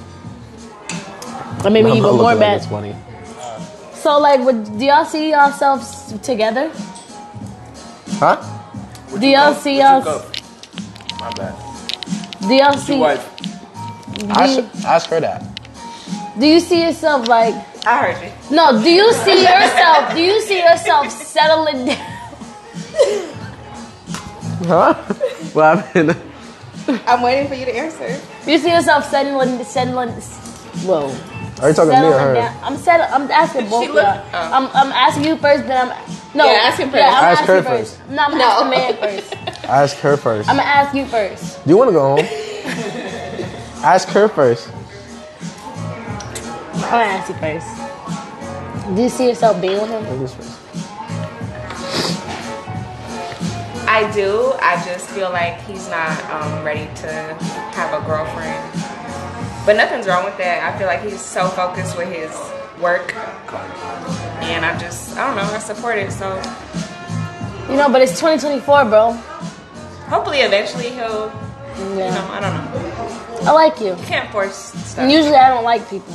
That made me even more mad. It's funny. So like, do y'all see yourselves together? Huh? Do y'all see y'all? My bad. Do y'all see? I ask her that. Do you see yourself like? I heard you. No, do you see yourself? Do you see yourself settling down? Huh? What happened? I'm waiting for you to answer. Do you see yourself settling? Whoa. Are you talking to me or her? Down. I'm asking both of you. I'm asking you first, then I'm. No, yeah, ask him first. Yeah, ask her first. No, I'm asking man first. Ask her first. I'm gonna ask you first. Do you want to go home? Ask her first. I'm gonna ask you first. Do you see yourself being with him? I do. I just feel like he's not ready to have a girlfriend. But nothing's wrong with that. I feel like he's so focused with his work. And I don't know, I support it, so. You know, but it's 2024, bro. Hopefully, eventually, he'll, you know, I don't know. I like you. You can't force stuff. Usually, I don't like people.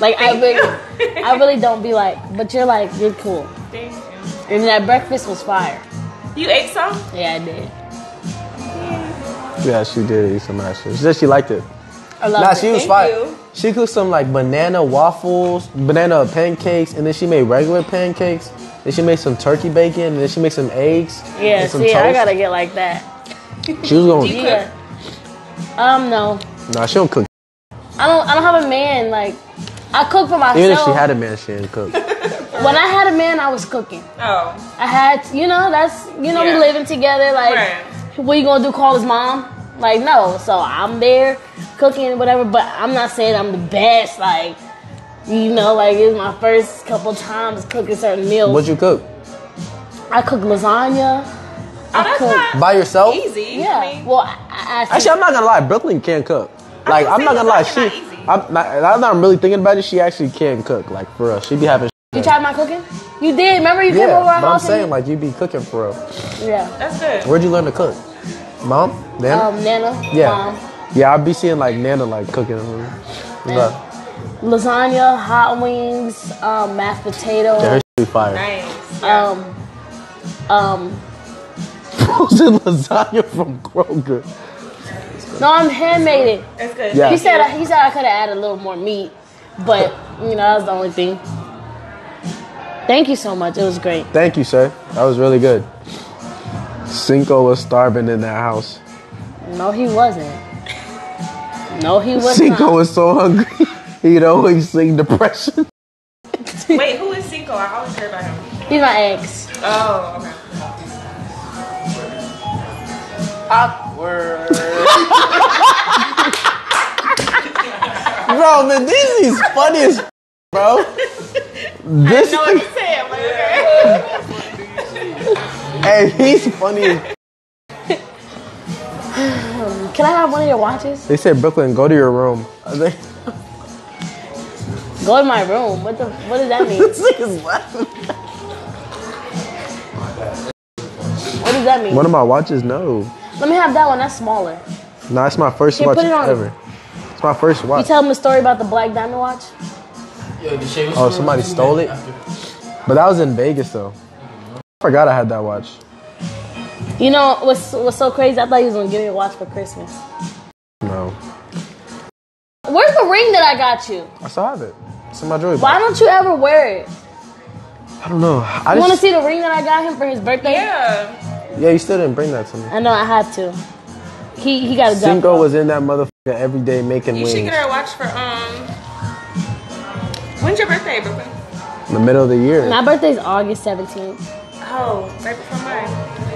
Like, I really don't be like, but you're like, you're cool. Thank you. And that breakfast was fire. You ate some? Yeah, I did. Yeah, she did eat some actually. She said she liked it. Nah, she was fine. She cooked some like banana waffles, banana pancakes, and then she made regular pancakes. Then she made some turkey bacon, and then she made some eggs. Yeah, see, toast. I gotta get like that. She was gonna cook. No. Nah, she don't cook. I don't have a man. Like, I cook for myself. Even if she had a man, she didn't cook. When I had a man, I was cooking. Oh. I had, we living together. Like, What you gonna do? Call his mom? Like, no. So I'm there cooking and whatever, but I'm not saying I'm the best. Like, it was my first couple times cooking certain meals. What'd you cook? I cook lasagna. Oh, that's not by yourself? Easy. Yeah. I mean, well, actually, I'm not gonna lie. Brooklyn can't cook. Like, I'm not gonna lie. I'm not really thinking about it. She actually can cook. Like, for real, she be having. You tried my cooking? You did. Remember you came over our house? I'm saying like you be cooking for real. Yeah. That's good. Where'd you learn to cook? Mom? Nana? Nana. Yeah. Mom. Yeah, I'll be seeing like Nana like cooking. Lasagna, hot wings, mashed potatoes. Yeah, her shit be fire. Nice. Frozen lasagna from Kroger. No, I'm handmade it. That's good. Yeah. He said I could have added a little more meat, but that was the only thing. Thank you so much. It was great. Thank you, sir. That was really good. Cinco was starving in that house. No, he wasn't. No, he wasn't. Cinco was so hungry. He'd always sing depression. Wait, who is Cinco? I always hear about him. He's my ex. Oh, okay. Awkward. Bro, man, this is funny as bro. This I know what he's saying, but okay. Hey, he's funny as can I have one of your watches? They said, Brooklyn, go to your room. Go to my room? What does that mean? This nigga's laughing. What does that mean? One of my watches? No. Let me have that one. That's smaller. Nah, it's my first watch ever. It's my first watch. You tell them the story about the black diamond watch? Oh, somebody stole it? But that was in Vegas, though. I forgot I had that watch. You know what's so crazy? I thought you was gonna give me a watch for Christmas. No. Where's the ring that I got you? I still have it. It's in my jewelry box. Why don't you ever wear it? I don't know. You want to see the ring that I got him for his birthday? Yeah. Yeah, you still didn't bring that to me. I know I had to. He got a job. Cinco was in that motherfucker every day making wings. You should get her a watch for When's your birthday, Brooklyn? In the middle of the year. My birthday's August 17th. Oh, right before mine.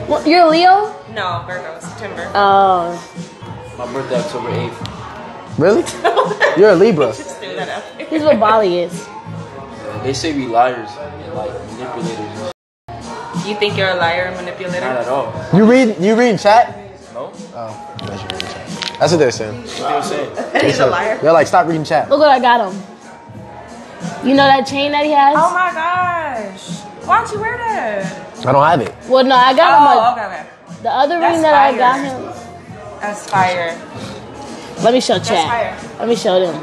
Well, you're Leo? No, Virgo, September. Oh. My birthday, October 8th. Really? You're a Libra. Just threw that up. Here's what Bali is. Yeah, they say we liars and like manipulators. You think you're a liar and manipulator? Not at all. You read chat? No. Oh, that's what they're saying. That's what they're saying. He's a liar. They're like, stop reading chat. Look what I got him. You know that chain that he has? Oh my gosh. Why don't you wear that? I don't have it. Well, no, I got him. Oh, okay. The other ring that I got him. That's fire. Let me show chat. That's fire. Let me show them.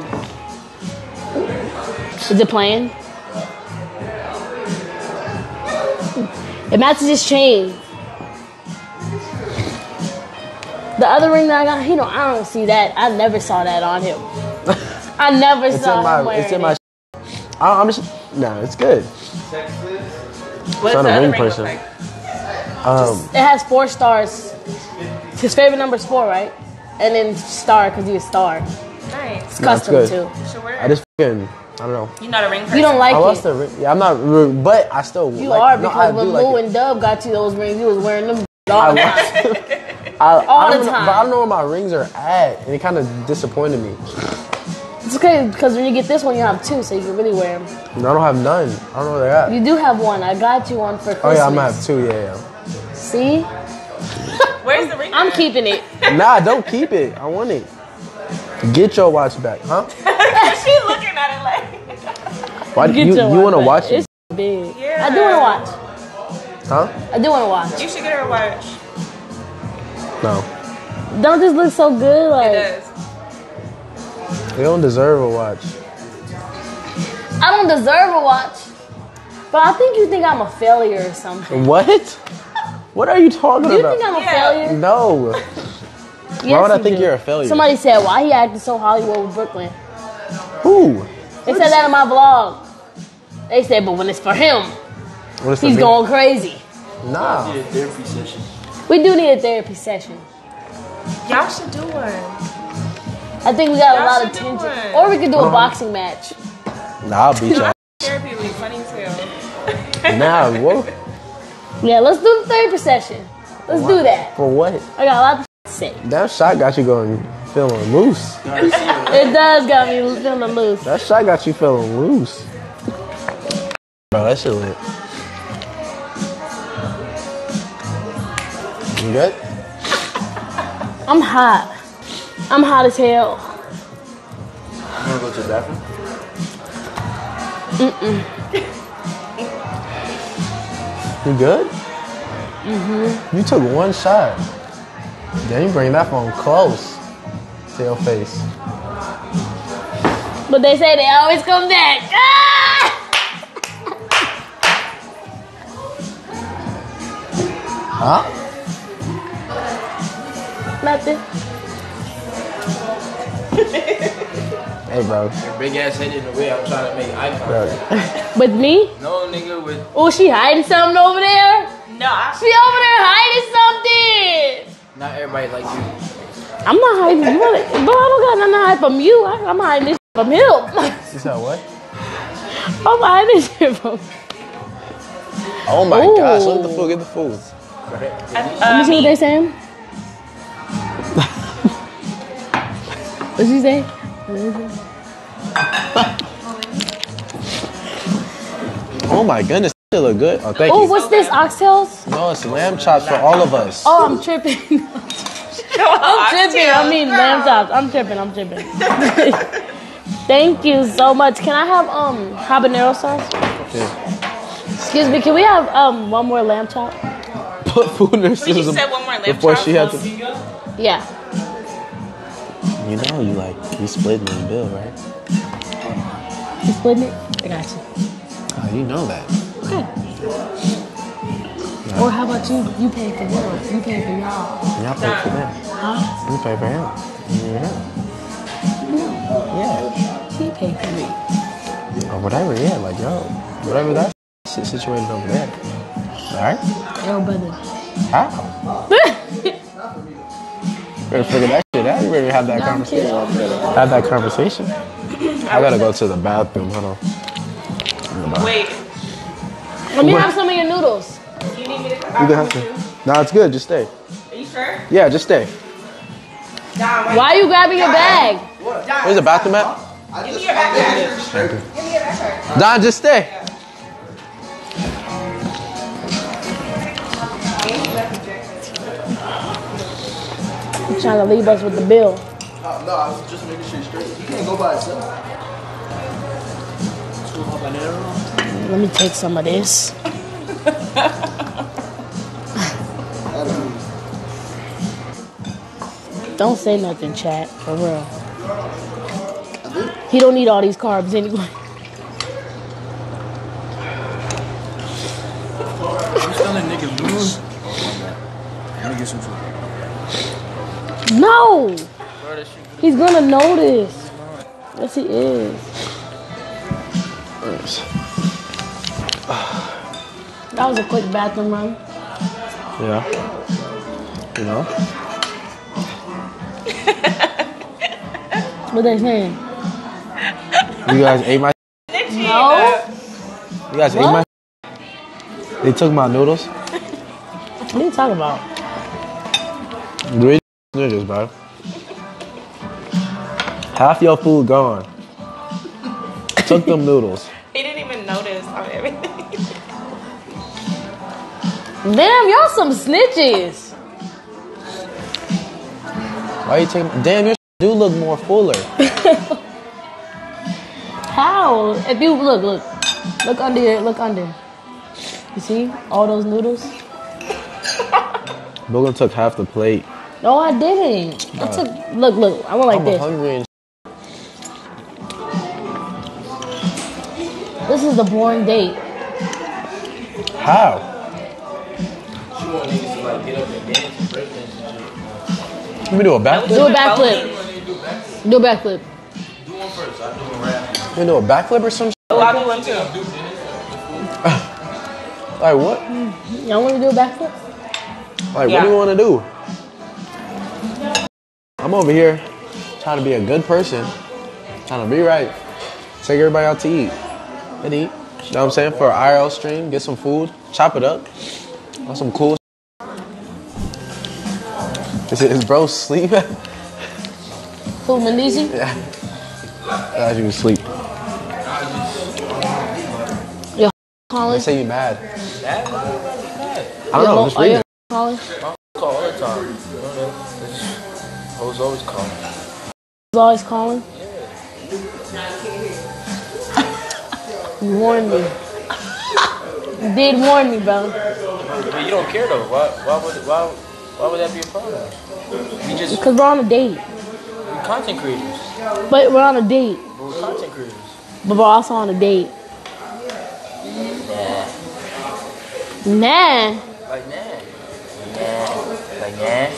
Is it playing? It matches his chain. The other ring that I got, you know, I don't see that. I never saw that on him. I never saw him wearing it. It's in my. I'm just. No, it's good. What's the other ring person. Like? It has 4 stars. His favorite number is 4, right? And then star because he's a star. Nice. It's custom too. I just fucking. I don't know. You're not a ring person. You don't like it. I lost the ring. Yeah, I'm not rude, but I still. You like, are because no, when Moo like and Dub got you those rings, you was wearing them all the time. But I don't know where my rings are at, and it kind of disappointed me. It's okay, because when you get this one, you have 2, so you can really wear them. No, I don't have none. I don't know where they're at. You do have one. I got you one for Christmas. Oh, yeah, I'm going to have 2, yeah. See? Where's the ring? I'm keeping it. Nah, don't keep it. I want it. Get your watch back, huh? She's looking at it like... Why, you want to watch it? It's big. Yeah. I do want to watch. Huh? I do want to watch. You should get her a watch. No. Don't this look so good? Like, it does. You don't deserve a watch. I don't deserve a watch. But I think you think I'm a failure or something. What? What are you talking about? Do you think I'm a failure? No. Why would I think you're a failure? Somebody said, why he acted so Hollywood with Brooklyn? Who? They said that in my vlog. They said, but when it's for him, he's going crazy. Nah. We need a therapy session. We do need a therapy session. Y'all should do one. I think we got a lot of tension. Or we could do a boxing match. Nah, I'll beat y'all. Therapy would be funny too. Nah, what? Yeah, let's do the therapy session. Let's do that. For what? I got a lot to say. That shot got you going feeling loose. It does got me feeling loose. That shot got you feeling loose. Bro, that shit lit. You good? I'm hot. I'm hot as hell. You wanna go to the bathroom? Mm-mm. You good? Mm-hmm. You took one shot. Then you bring that phone close to your face. But they say they always come back. Ah! Huh? Nothing. Hey, bro. Your big ass head in the way. I'm trying to make eye contact. With me? No, nigga. With. Oh, she hiding something over there? No. She over there hiding something. Not everybody like you. I'm not hiding. Bro, I don't got nothing to hide from you. I'm hiding this from him. She said what? I'm hiding this shit from. Oh my gosh! Look at the food. Get the food. Let me see what they're saying. What'd she say? Oh my goodness, they look good. Oh, thank you. Oh, what's this? Oxtails? No, it's lamb chops for all of us. Oh, I'm tripping. I'm tripping. I mean, lamb chops. I'm tripping. Thank you so much. Can I have habanero sauce? Okay. Excuse me. Can we have one more lamb chop? Put food in her system. She said one more lamb chop before she had to. Yeah. You know you splitting the bill, right? You splitting it? I got you. Oh, you know that. Good. Yeah. Or how about you? You pay for yours. You pay for y'all. Y'all pay for them. Huh? You pay for him. Yeah. Yeah. He paid for me. Or whatever, yeah. Like, yo, whatever that shit situated over there. Alright? Yo, brother. How? You better figure that shit out. You better have that conversation. Have that conversation. I gotta go to the bathroom. Hold on. Wait. Let me have some of your noodles. Do you need me to come back with you? No, it's good. Just stay. Are you sure? Yeah, just stay. Why are you grabbing your bag? What? Where's the bathroom at? Give me your backpack. Give me your backpack. Don, just stay. You're trying to leave us with the bill. No, I was just making sure you're straight. You can't go by yourself. Let me take some of this. Don't say nothing, chat. For real. He don't need all these carbs anyway. I'm telling niggas lose. I gotta get some food. No! He's gonna notice. Yes, he is. That was a quick bathroom run. Yeah. You know? What they saying? You guys ate my No. You guys ate my They took my noodles. What are you talking about? Great niggas, bro. Half your food gone. Took them noodles. He didn't even notice on everything. Damn, y'all some snitches. Why you taking? Damn, your do look more fuller. How? If you look under here, look under. You see all those noodles? Logan took half the plate. No, I didn't. I took. Look. I went like this. Hungry and this is the boring date. How? She wanted to like get up and dance and break dance. Let me do a backflip. Do a backflip. Do a backflip. Do one first. I do a rap. You wanna do a backflip or some shit? Oh, I do one too. Like what? Y'all wanna do a backflip? Like what do you wanna do? I'm over here trying to be a good person. Trying to be right. Take everybody out to eat. And eat. You know what I'm saying? For an IRL stream, get some food, chop it up. Got some cool shit. Is bro sleep? Who, Melisi? Yeah. I thought you was asleep. Yo, Colin? They say you mad. I don't know, I'm just reading. Colin? I call all the time. I was always calling. Yeah. You warned me. You did warn me, bro. But you don't care though. Why would that be a problem? Just, because we're on a date. We're content creators. But we're on a date. But we're content creators. But we're also on a date. Nah. Like nah. Like nah.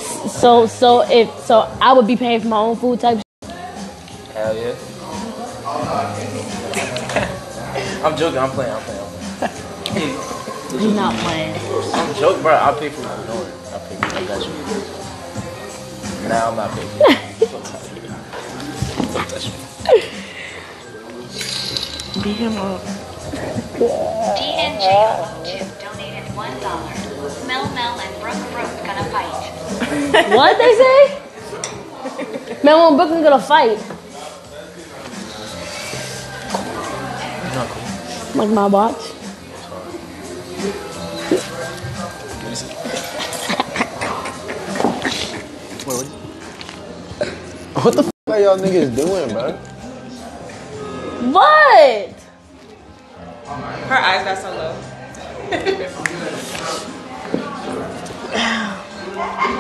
So I would be paying for my own food type shit. Hell yeah. I'm joking. I'm playing. You're not playing. I'm joking, bro. I'll pay for my door. I got you. Now I'm not paying. Don't touch me. Beat him up. DNJ12 donated $1. Mel-Mel and Brooke gonna fight. What they say? Mel-Mel and Brooklyn gonna fight. Not cool. Like my watch. What the f are y'all niggas doing, bro? What? Her eyes got so low.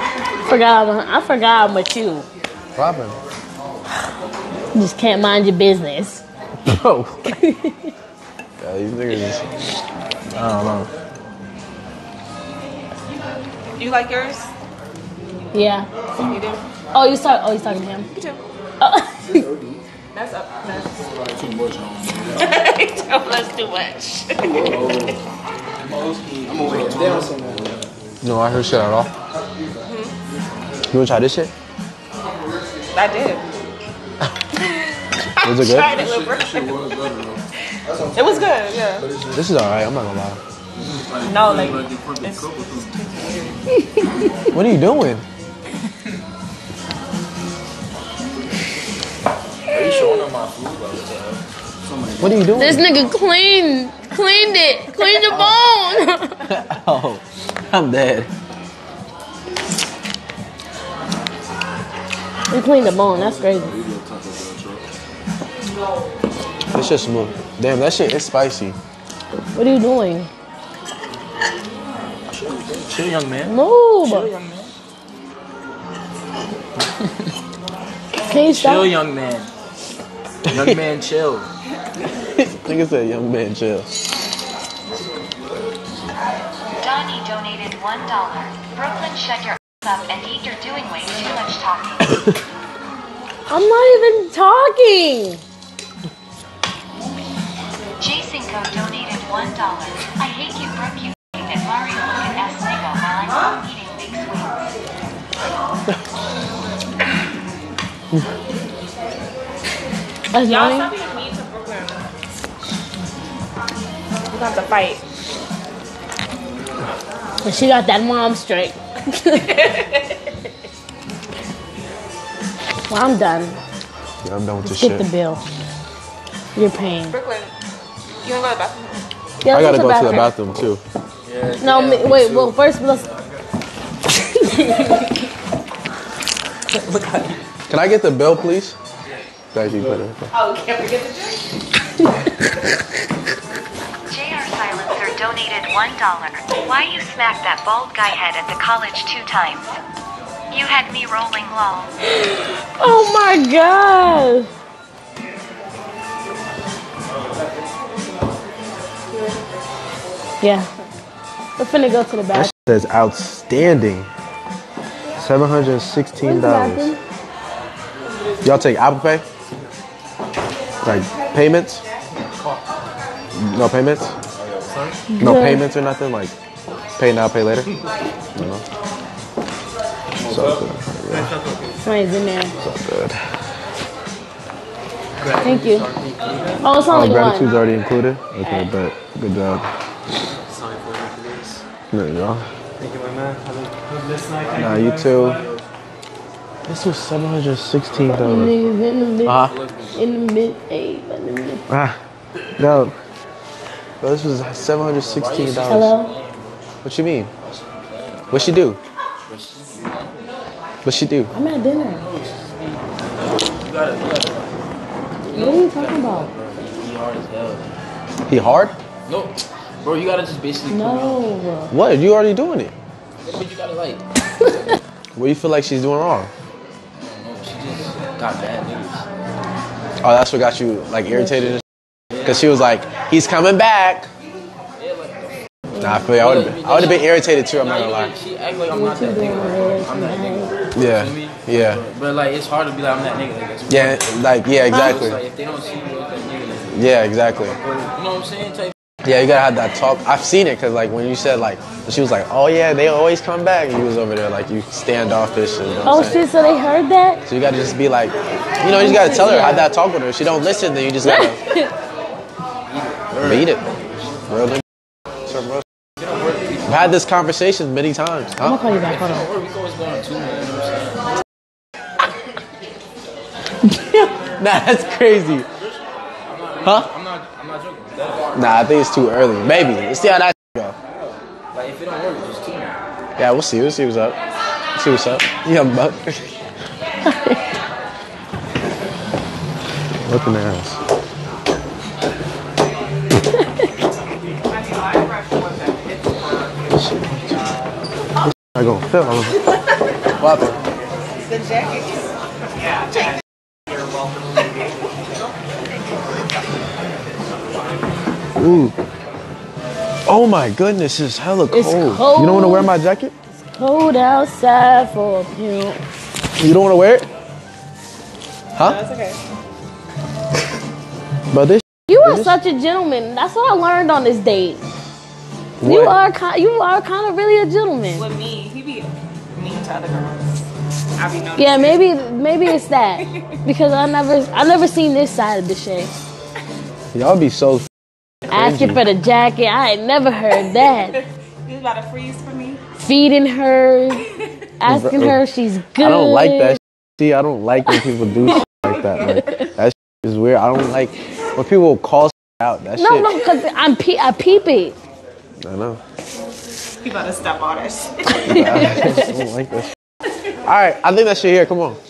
I forgot I'm with you. What happened? You just can't mind your business. Bro. Yeah, these niggas just, I don't know. You like yours? Yeah. You do? Oh, you talking to him? You do. Oh. That's up. That's too much. That's too much. No, I heard shit at all. Mm-hmm. You wanna try this shit? I did. Was it good? I tried it, it was good, yeah. This is alright, I'm not gonna lie. No, like, it's what are you doing? Are you showing them my food? What are you doing? This nigga cleaned it. Cleaned the bone. Oh, I'm dead. You cleaned the bone. That's crazy. It's just smooth. Damn, that shit is spicy. What are you doing? Chill, young man. Move. Chill, young man. Can you stop? Chill, young man. Young man, chill. Nigga said, young man, chill. Donnie donated $1. Brooklyn, shut your ass up and eat. You're doing way too much talking. I'm not even talking. J. Cinco donated $1. I hate you, Brooke. You and Mario can ask nigga while I'm eating big sweets. Y'all stop being mean to Brooklyn. We're gonna have to fight. But she got that mom straight. Well, I'm done. Yeah, I'm done with this shit. Get the bill. You're paying. Brooklyn, you wanna go to the bathroom? Yeah, I gotta go to the bathroom too. Yeah, no, yeah, wait. Too. Well, first let's. Can I get the bill, please? Yeah. Thank you, brother. Oh, can't forget the drink. J.R. Silencer donated $1. Why you smacked that bald guy head at the college 2 times? You had me rolling long. Oh my god. Yeah. We're finna go to the bathroom. That says outstanding. $716. Y'all take Apple Pay? Like payments? No payments? No payments or nothing? Like pay now, pay later? No. So good. Somebody's in there. So good. Thank you. Oh, it's only gratitude's already included? Okay, right. Bet. Good job. No, no. Thank you, my man. Have a good list night. Nah, you too. This was $716. In the mid-8. No. Bro, this was $716. Hello? What you mean? What she do? What she do? I'm at dinner. What are you talking about? He hard as hell. He hard? No. Bro, you gotta just basically. No. What? You already doing it. That's what you gotta like. What do you feel like she's doing wrong? I don't know. She just got bad news. Oh, that's what got you like irritated? Yeah. Cause she was like, he's coming back. Yeah, like, yeah. Nah, I feel you. I would have been irritated too, I'm not gonna lie. She act like I'm not that nigga. I'm that nigga. Yeah. You know what I mean? Yeah. But like, it's hard to be like, I'm that nigga. Like, yeah, like, yeah, exactly. Like, if they don't see you, it's that nigga. Like, yeah, exactly. You know what I'm saying? Type. Yeah, you gotta have that talk. I've seen it because like when you said like she was like, oh yeah, they always come back. And you was over there like you standoffish. And, you know oh shit! So they heard that. So you gotta just be like, you know, you just gotta tell her, have that talk with her. If she don't listen, then you just gotta beat it. Real. I've had this conversation many times. Huh? I'm gonna call you back. Hold on. Nah, that's crazy. Huh? I'm not joking. Nah, I think it's too early. Maybe. Let's see how that go. Like, if it don't work, just tune in. Yeah, we'll see. We'll see what's up. We'll see what's up. Young buck. Looking at us. This I go film. What happened? The jacket. Yeah, jacket. Ooh. Oh my goodness, it's hella cold. It's cold. You don't want to wear my jacket? It's cold outside for a pimp. You don't want to wear it? Huh? No, it's okay. But this. You are such a gentleman. That's what I learned on this date. What? You are kind of really a gentleman. With me, he be mean to other girls. I be noticing. Yeah, maybe it's that because I never seen this side of the shit. Y'all be so. Asking for the jacket. I ain't never heard that. You about to freeze for me? Feeding her. Asking her if she's good. I don't like that. See, I don't like when people do shit like that. Like, that shit is weird. I don't like when people call out. That shit. No, because I peep it. I know. You about to stop all that shit. I don't like that shit. All right, I think that shit here. Come on.